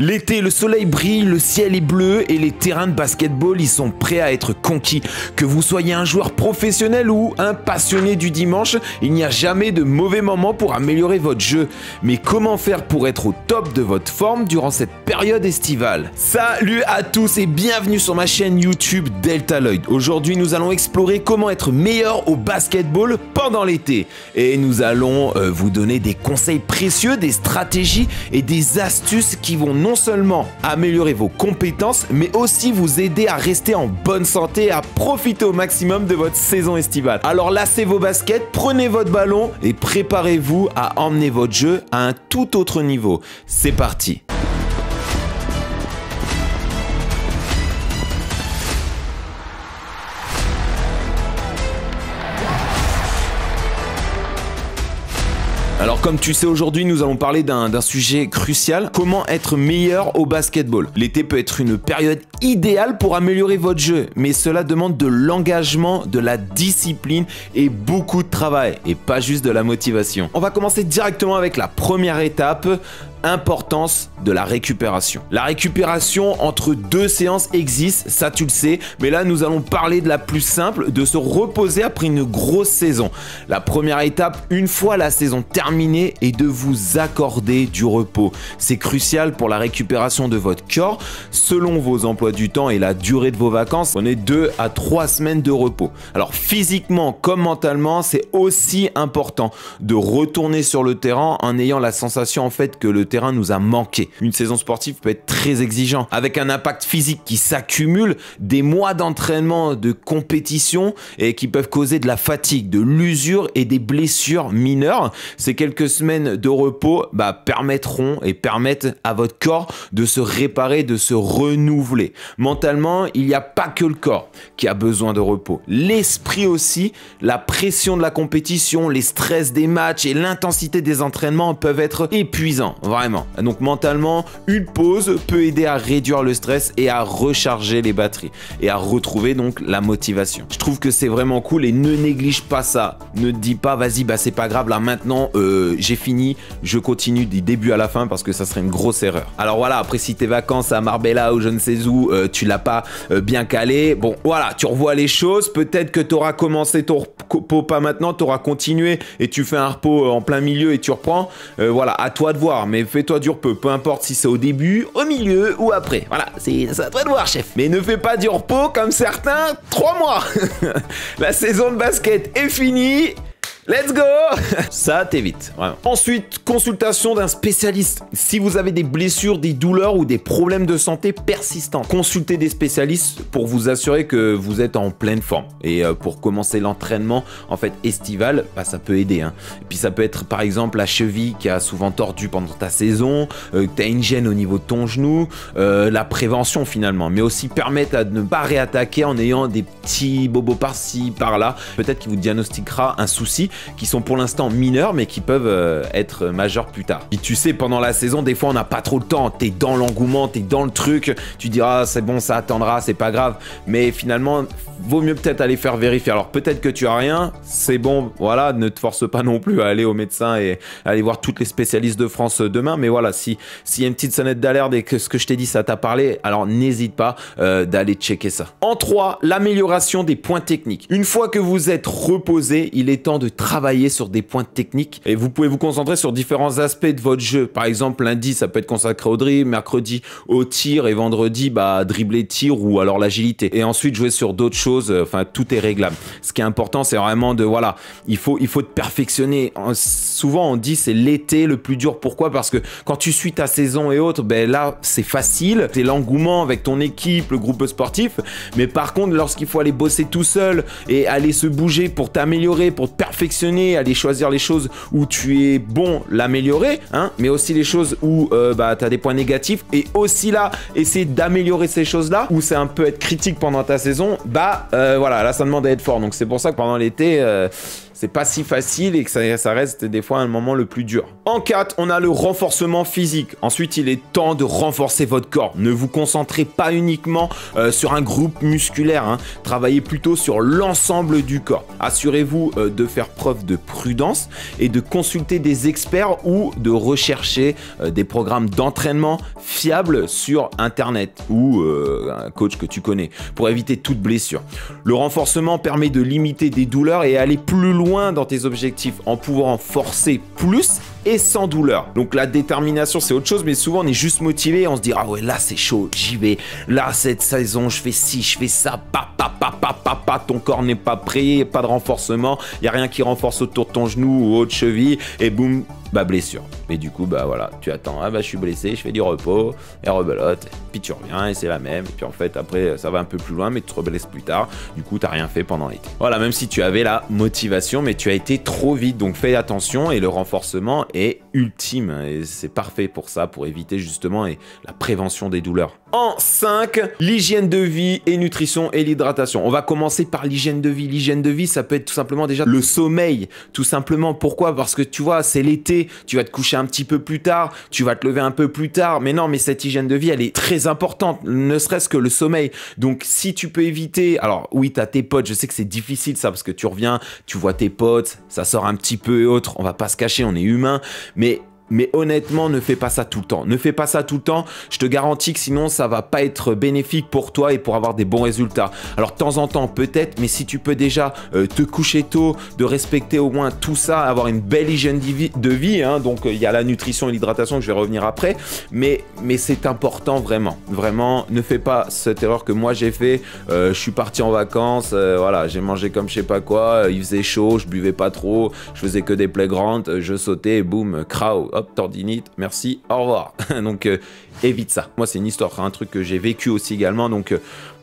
L'été, le soleil brille, le ciel est bleu et les terrains de basketball ils sont prêts à être conquis. Que vous soyez un joueur professionnel ou un passionné du dimanche, il n'y a jamais de mauvais moment pour améliorer votre jeu. Mais comment faire pour être au top de votre forme durant cette période estivale? Salut à tous et bienvenue sur ma chaîne YouTube DeltaLloyd. Aujourd'hui, nous allons explorer comment être meilleur au basketball pendant l'été. Et nous allons vous donner des conseils précieux, des stratégies et des astuces qui vont non seulement améliorer vos compétences, mais aussi vous aider à rester en bonne santé et à profiter au maximum de votre saison estivale. Alors lacez vos baskets, prenez votre ballon et préparez-vous à emmener votre jeu à un tout autre niveau. C'est parti! Alors comme tu sais, aujourd'hui nous allons parler d'un sujet crucial, comment être meilleur au basketball. L'été peut être une période idéale pour améliorer votre jeu, mais cela demande de l'engagement, de la discipline et beaucoup de travail, et pas juste de la motivation. On va commencer directement avec la première étape. Importance de la récupération. La récupération entre deux séances existe, ça tu le sais, mais là nous allons parler de la plus simple, de se reposer après une grosse saison. La première étape, une fois la saison terminée, est de vous accorder du repos. C'est crucial pour la récupération de votre corps. Selon vos emplois du temps et la durée de vos vacances, on est 2 à 3 semaines de repos. Alors physiquement comme mentalement, c'est aussi important de retourner sur le terrain en ayant la sensation en fait que le terrain nous a manqué. Une saison sportive peut être très exigeante, avec un impact physique qui s'accumule, des mois d'entraînement, de compétition et qui peuvent causer de la fatigue, de l'usure et des blessures mineures. Ces quelques semaines de repos permettent à votre corps de se réparer, de se renouveler. Mentalement, il n'y a pas que le corps qui a besoin de repos. L'esprit aussi, la pression de la compétition, les stress des matchs et l'intensité des entraînements peuvent être épuisants. Vraiment. Donc mentalement, une pause peut aider à réduire le stress et à recharger les batteries et à retrouver donc la motivation. Je trouve que c'est vraiment cool et ne néglige pas ça. Ne te dis pas vas-y c'est pas grave là maintenant j'ai fini, je continue du début à la fin, parce que ça serait une grosse erreur. Alors voilà, après si tes vacances à Marbella ou je ne sais où tu l'as pas bien calé, bon voilà, tu revois les choses, peut-être que tu auras commencé ton repos pas maintenant, tu auras continué et tu fais un repos en plein milieu et tu reprends, voilà, à toi de voir. Mais fais-toi du repos, peu importe si c'est au début, au milieu ou après. Voilà, c'est à toi de voir, chef. Mais ne fais pas du repos comme certains 3 mois. La saison de basket est finie. Let's go. Ça t'évite, vraiment. Ensuite, consultation d'un spécialiste. Si vous avez des blessures, des douleurs ou des problèmes de santé persistants, consultez des spécialistes pour vous assurer que vous êtes en pleine forme. Et pour commencer l'entraînement en fait estival, ça peut aider. Et puis ça peut être par exemple la cheville qui a souvent tordu pendant ta saison, tu as une gêne au niveau de ton genou, la prévention finalement, mais aussi permettre à ne pas réattaquer en ayant des petits bobos par-ci, par-là. Peut-être qu'il vous diagnostiquera un souci qui sont pour l'instant mineurs mais qui peuvent être majeurs plus tard. Et tu sais, pendant la saison, des fois on n'a pas trop le temps, t'es dans l'engouement, t'es dans le truc, tu diras c'est bon, ça attendra, c'est pas grave, mais finalement vaut mieux peut-être aller faire vérifier. Alors peut-être que tu as rien, c'est bon, voilà, ne te force pas non plus à aller au médecin et à aller voir toutes les spécialistes de France demain, mais voilà, s'il y a une petite sonnette d'alerte et que ce que je t'ai dit ça t'a parlé, alors n'hésite pas d'aller checker ça. En 3, l'amélioration des points techniques. Une fois que vous êtes reposé, il est temps de travailler sur des points techniques et vous pouvez vous concentrer sur différents aspects de votre jeu. Par exemple, lundi, ça peut être consacré au dribble, mercredi au tir et vendredi, dribbler, tir ou alors l'agilité. Et ensuite, jouer sur d'autres choses. Enfin, tout est réglable. Ce qui est important, c'est vraiment de, voilà, il faut te perfectionner. Souvent, on dit c'est l'été le plus dur. Pourquoi? Parce que quand tu suis ta saison et autres, là, c'est facile. C'est l'engouement avec ton équipe, le groupe sportif. Mais par contre, lorsqu'il faut aller bosser tout seul et aller se bouger pour t'améliorer, pour te perfectionner, aller choisir les choses où tu es bon, l'améliorer, mais aussi les choses où tu as des points négatifs, et aussi là, essayer d'améliorer ces choses-là, où c'est un peu être critique pendant ta saison, voilà, là ça demande à être fort. Donc c'est pour ça que pendant l'été, c'est pas si facile et que ça reste des fois un moment le plus dur. En 4, on a le renforcement physique. Ensuite, il est temps de renforcer votre corps. Ne vous concentrez pas uniquement sur un groupe musculaire, travaillez plutôt sur l'ensemble du corps. Assurez-vous de faire preuve preuve de prudence et de consulter des experts ou de rechercher des programmes d'entraînement fiables sur Internet ou un coach que tu connais pour éviter toute blessure. Le renforcement permet de limiter des douleurs et aller plus loin dans tes objectifs en pouvant forcer plus et sans douleur. Donc la détermination, c'est autre chose, mais souvent on est juste motivé et on se dit ah ouais, là c'est chaud, j'y vais, là cette saison je fais ci, je fais ça, ton corps n'est pas prêt, pas de renforcement, il n'y a rien qui renforce autour de ton genou ou autre cheville et boum, bah blessure. Mais du coup, bah voilà, tu attends, ah bah je suis blessé, je fais du repos et rebelote, puis tu reviens et c'est la même, et puis en fait après ça va un peu plus loin mais tu te reblesses plus tard, du coup t'as rien fait pendant l'été. Voilà, même si tu avais la motivation mais tu as été trop vite, donc fais attention et le renforcement est ultime et c'est parfait pour ça, pour éviter justement et la prévention des douleurs. En 5, l'hygiène de vie et nutrition et l'hydratation. On va commencer par l'hygiène de vie. L'hygiène de vie, ça peut être tout simplement déjà le sommeil, tout simplement. Pourquoi? Parce que tu vois, c'est l'été, tu vas te coucher un petit peu plus tard, tu vas te lever un peu plus tard, mais non, mais cette hygiène de vie, elle est très importante, ne serait-ce que le sommeil. Donc si tu peux éviter, alors oui, t'as tes potes, je sais que c'est difficile ça, parce que tu reviens, tu vois tes potes, ça sort un petit peu et autres, on va pas se cacher, on est humain, mais honnêtement, ne fais pas ça tout le temps. Ne fais pas ça tout le temps. Je te garantis que sinon, ça va pas être bénéfique pour toi et pour avoir des bons résultats. Alors, de temps en temps, peut-être, mais si tu peux déjà te coucher tôt, de respecter au moins tout ça, avoir une belle hygiène de vie, hein, donc il y a la nutrition et l'hydratation que je vais revenir après, mais c'est important vraiment. Vraiment, ne fais pas cette erreur que moi j'ai fait. Je suis parti en vacances, voilà, j'ai mangé comme je sais pas quoi, il faisait chaud, je buvais pas trop, je faisais que des playgrounds, je sautais, et boum, crao. Hop, tendinite, merci, au revoir. Donc évite ça. Moi, c'est une histoire, un truc que j'ai vécu aussi également, donc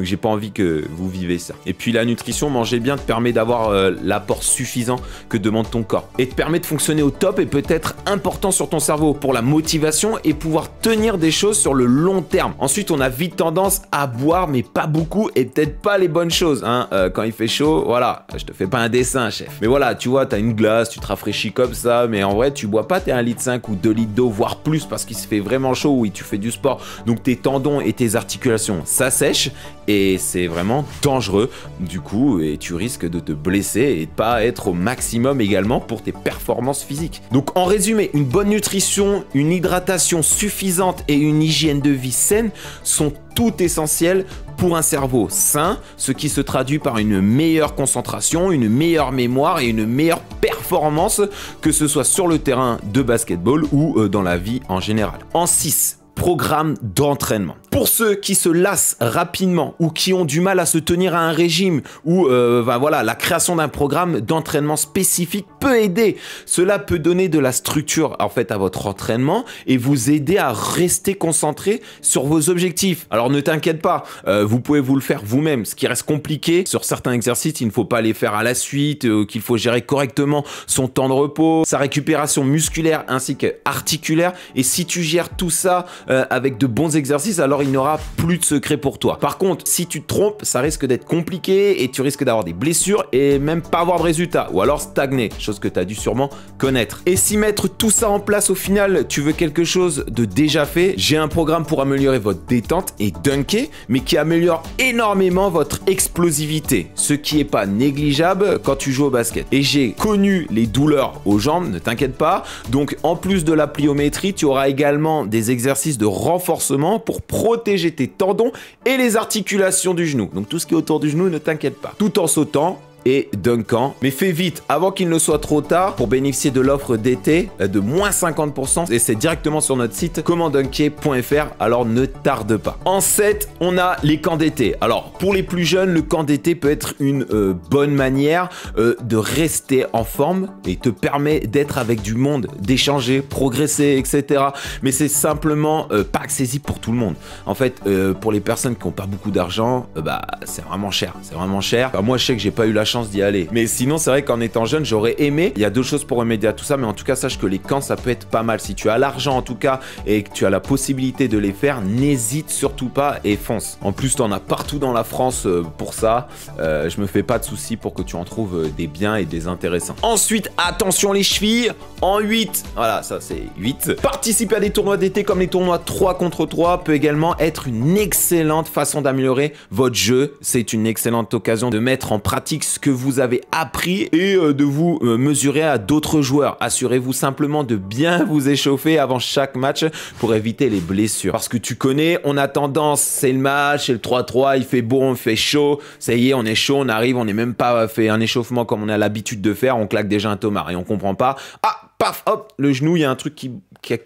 j'ai pas envie que vous vivez ça. Et puis la nutrition, manger bien te permet d'avoir l'apport suffisant que demande ton corps et te permet de fonctionner au top et peut-être important sur ton cerveau pour la motivation et pouvoir tenir des choses sur le long terme. Ensuite, on a vite tendance à boire, mais pas beaucoup et peut-être pas les bonnes choses. Hein. Quand il fait chaud, voilà, je te fais pas un dessin, chef. Mais voilà, tu vois, t'as une glace, tu te rafraîchis comme ça, mais en vrai, tu bois pas, t'es 1,5 litre ou 2 litres d'eau, voire plus, parce qu'il se fait vraiment chaud, oui, tu fais du sport, donc tes tendons et tes articulations, ça sèche et c'est vraiment dangereux du coup, et tu risques de te blesser et de pas être au maximum également pour tes performances physiques. Donc en résumé, une bonne nutrition, une hydratation suffisante et une hygiène de vie saine sont tout essentiel pour un cerveau sain, ce qui se traduit par une meilleure concentration, une meilleure mémoire et une meilleure performance, que ce soit sur le terrain de basketball ou dans la vie en général. En 6, programme d'entraînement. Pour ceux qui se lassent rapidement ou qui ont du mal à se tenir à un régime ou voilà, la création d'un programme d'entraînement spécifique peut aider. Cela peut donner de la structure en fait à votre entraînement et vous aider à rester concentré sur vos objectifs. Alors ne t'inquiète pas, vous pouvez vous le faire vous-même. Ce qui reste compliqué sur certains exercices, il ne faut pas les faire à la suite, qu'il faut gérer correctement son temps de repos, sa récupération musculaire ainsi que articulaire. Et si tu gères tout ça avec de bons exercices, alors il n'aura plus de secret pour toi. Par contre, si tu te trompes, ça risque d'être compliqué et tu risques d'avoir des blessures et même pas avoir de résultats ou alors stagner, chose que tu as dû sûrement connaître. Et si mettre tout ça en place au final, tu veux quelque chose de déjà fait, j'ai un programme pour améliorer votre détente et dunker, mais qui améliore énormément votre explosivité, ce qui n'est pas négligeable quand tu joues au basket. Et j'ai connu les douleurs aux jambes, ne t'inquiète pas. Donc en plus de la pliométrie, tu auras également des exercices de renforcement pour protéger tes tendons et les articulations du genou. Donc tout ce qui est autour du genou, ne t'inquiète pas. Tout en sautant et dunkant, mais fais vite avant qu'il ne soit trop tard pour bénéficier de l'offre d'été de -50%, et c'est directement sur notre site commentdunker.fr, alors ne tarde pas. En 7, on a les camps d'été. Alors pour les plus jeunes, le camp d'été peut être une bonne manière de rester en forme et te permet d'être avec du monde, d'échanger, progresser, etc. Mais c'est simplement pas accessible pour tout le monde. En fait, pour les personnes qui n'ont pas beaucoup d'argent, bah c'est vraiment cher, c'est vraiment cher. Enfin, moi je sais que j'ai pas eu la chance d'y aller, mais sinon c'est vrai qu'en étant jeune j'aurais aimé. Il y a deux choses pour remédier à tout ça, mais en tout cas sache que les camps ça peut être pas mal si tu as l'argent en tout cas et que tu as la possibilité de les faire. N'hésite surtout pas et fonce. En plus t'en as partout dans la France pour ça, je me fais pas de soucis pour que tu en trouves des biens et des intéressants. Ensuite, attention les chevilles. En 8, voilà, ça c'est 8, participer à des tournois d'été comme les tournois 3 contre 3 peut également être une excellente façon d'améliorer votre jeu. C'est une excellente occasion de mettre en pratique ce ce que vous avez appris et de vous mesurer à d'autres joueurs. Assurez-vous simplement de bien vous échauffer avant chaque match pour éviter les blessures. Parce que tu connais, on a tendance, c'est le match, c'est le 3-3, il fait bon, il fait chaud, ça y est, on est chaud, on arrive, on n'est même pas fait un échauffement comme on a l'habitude de faire, on claque déjà un tomard et on comprend pas. Ah, paf, hop, le genou, il y a un truc qui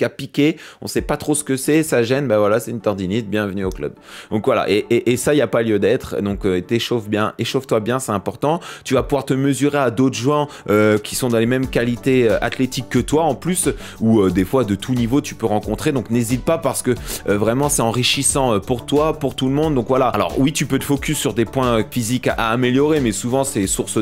a piqué, on sait pas trop ce que c'est, ça gêne, bah voilà, c'est une tendinite, bienvenue au club. Donc voilà, et ça, il n'y a pas lieu d'être, donc t'échauffe bien, échauffe-toi bien, c'est important. Tu vas pouvoir te mesurer à d'autres joueurs qui sont dans les mêmes qualités athlétiques que toi, en plus, ou des fois de tout niveau, tu peux rencontrer, donc n'hésite pas parce que vraiment, c'est enrichissant pour toi, pour tout le monde, donc voilà. Alors oui, tu peux te focus sur des points physiques à améliorer, mais souvent, c'est source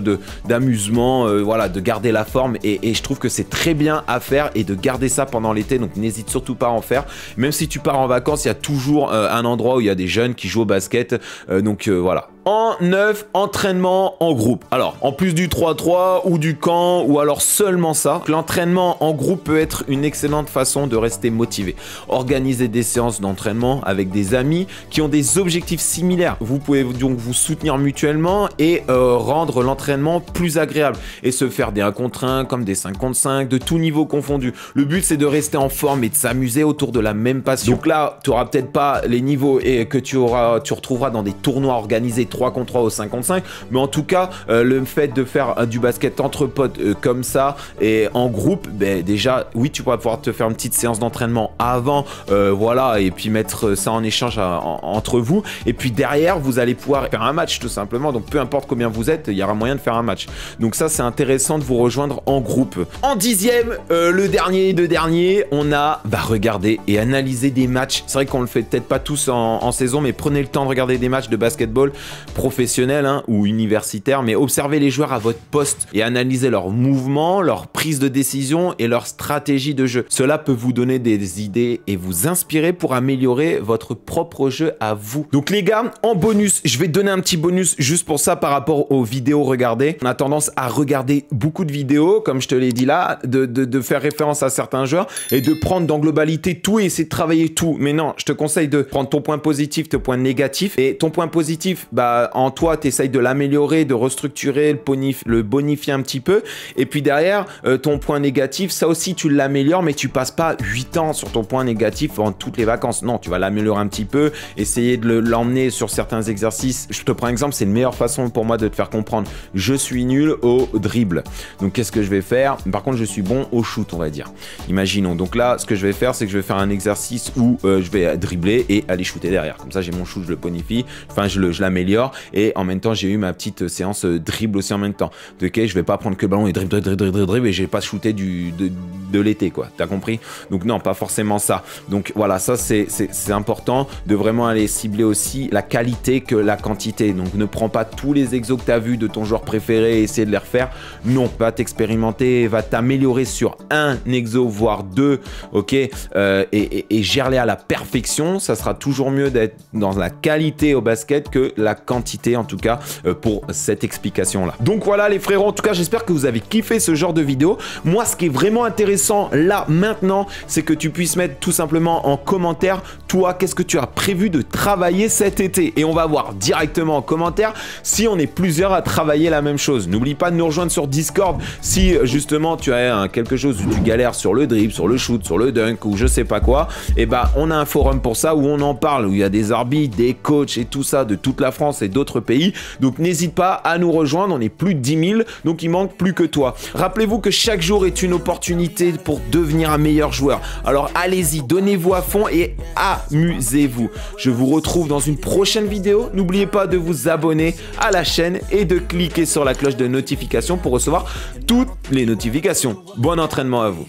d'amusement, voilà, de garder la forme, et je trouve que c'est très bien à faire et de garder ça pendant l'été, donc n'hésite surtout pas à en faire. Même si tu pars en vacances, il y a toujours un endroit où il y a des jeunes qui jouent au basket, donc voilà. En 9, entraînement en groupe. Alors, en plus du 3-3 ou du camp ou alors seulement ça, l'entraînement en groupe peut être une excellente façon de rester motivé. Organisez des séances d'entraînement avec des amis qui ont des objectifs similaires. Vous pouvez donc vous soutenir mutuellement et rendre l'entraînement plus agréable et se faire des 1 contre 1 comme des 5 contre 5, de tout niveau confondu. Le but, c'est de rester en forme et de s'amuser autour de la même passion. Donc là, tu auras peut-être pas les niveaux et que tu retrouveras dans des tournois organisés 3 contre 3 ou 5 contre 5, mais en tout cas, le fait de faire du basket entre potes comme ça et en groupe, ben, déjà, oui, tu pourras pouvoir te faire une petite séance d'entraînement avant, voilà, et puis mettre ça en échange entre vous. Et puis derrière, vous allez pouvoir faire un match tout simplement. Donc peu importe combien vous êtes, il y aura moyen de faire un match. Donc ça, c'est intéressant de vous rejoindre en groupe. En 10e, le dernier de dernier, on a regarder et analyser des matchs. C'est vrai qu'on le fait peut-être pas tous en saison, mais prenez le temps de regarder des matchs de basketball professionnels hein, ou universitaires, mais observez les joueurs à votre poste et analysez leurs mouvements, leurs prises de décision et leur stratégie de jeu. Cela peut vous donner des idées et vous inspirer pour améliorer votre propre jeu à vous. Donc les gars, en bonus, je vais donner un petit bonus juste pour ça par rapport aux vidéos regardées. On a tendance à regarder beaucoup de vidéos, comme je te l'ai dit là, de faire référence à certains joueurs et de prendre dans globalité tout et essayer de travailler tout. Mais non, je te conseille de prendre ton point positif, ton point négatif. Et ton point positif, bah en toi, tu essayes de l'améliorer, de restructurer, le bonifier un petit peu. Et puis derrière, ton point négatif, ça aussi, tu l'améliores, mais tu passes pas 8 ans sur ton point négatif en toutes les vacances. Non, tu vas l'améliorer un petit peu, essayer de l'emmener sur certains exercices. Je te prends un exemple, c'est une meilleure façon pour moi de te faire comprendre. Je suis nul au dribble. Donc, qu'est-ce que je vais faire? Par contre, je suis bon au shoot, on va dire. Imaginons. Donc là, ce que je vais faire, c'est que je vais faire un exercice où je vais dribbler et aller shooter derrière. Comme ça, j'ai mon shoot, je le bonifie, enfin, je l'améliore et en même temps, j'ai eu ma petite séance dribble aussi en même temps. Donc, ok, je vais pas prendre que le ballon et dribble et j'ai pas shooté de l'été, quoi. T'as compris? Donc non, pas forcément ça. Donc voilà, ça, c'est important de vraiment aller cibler aussi la qualité que la quantité. Donc ne prends pas tous les exos que t'as vus de ton joueur préféré et essayer de les refaire. Non, va t'expérimenter, va t'améliorer sur un exo voire 2, ok, et gère-les à la perfection. Ça sera toujours mieux d'être dans la qualité au basket que la quantité, en tout cas pour cette explication là. Donc voilà les frérots, en tout cas j'espère que vous avez kiffé ce genre de vidéo. Moi ce qui est vraiment intéressant là maintenant, c'est que tu puisses mettre tout simplement en commentaire, toi qu'est-ce que tu as prévu de travailler cet été, et on va voir directement en commentaire si on est plusieurs à travailler la même chose. N'oublie pas de nous rejoindre sur Discord si justement tu as un quelque chose où tu galères sur le dribble, sur le shoot, sur le dunk ou je sais pas quoi. Et bah on a un forum pour ça où on en parle, où il y a des arbitres, des coachs et tout ça de toute la France et d'autres pays. Donc n'hésite pas à nous rejoindre, on est plus de 10 000, donc il manque plus que toi. Rappelez-vous que chaque jour est une opportunité pour devenir un meilleur joueur. Alors allez-y, donnez-vous à fond et amusez-vous. Je vous retrouve dans une prochaine vidéo. N'oubliez pas de vous abonner à la chaîne et de cliquer sur la cloche de notification pour recevoir toutes les notifications. Bon entraînement à vous.